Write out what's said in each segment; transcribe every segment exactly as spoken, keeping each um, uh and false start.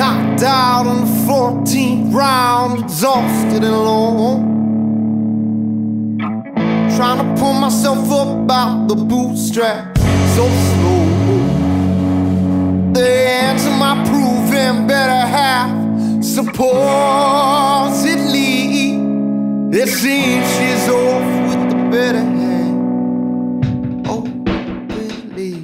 knocked out on the fourteenth round, exhausted and alone, trying to pull myself up out the bootstraps, so slow. The ends of my proven better half, supposedly, it seems she's off with the better hand. Oh, really?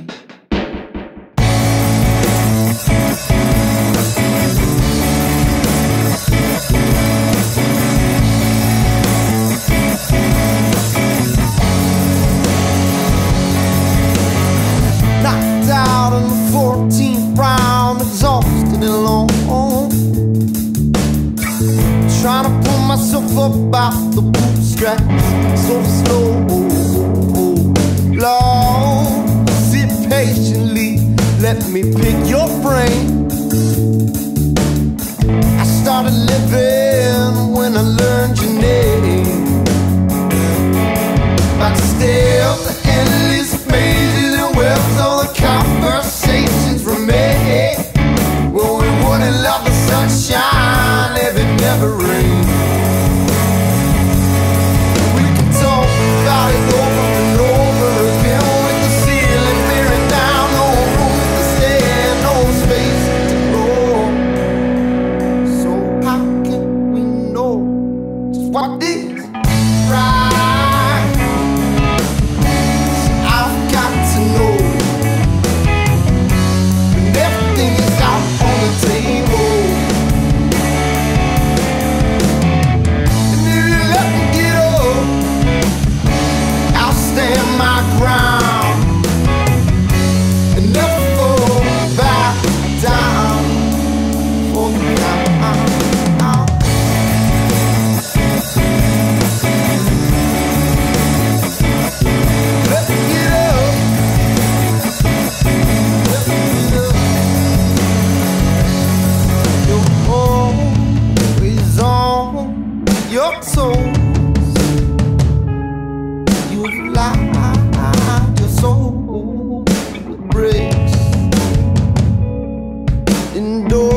Knocked out on the fourteenth round, exhausted and alone, trying to pull myself up out the bootstraps, so slow. Lord, sit patiently, let me pick your brain. I started living when I learned your name. I'd stay up the endless mazes and webs all the conversations remain. Well, we wouldn't love the sunshine if it never rained. We could talk about it over and over again, with the ceiling peering down, no room to stand, no space to grow. So how can we know just what is right? Indoors.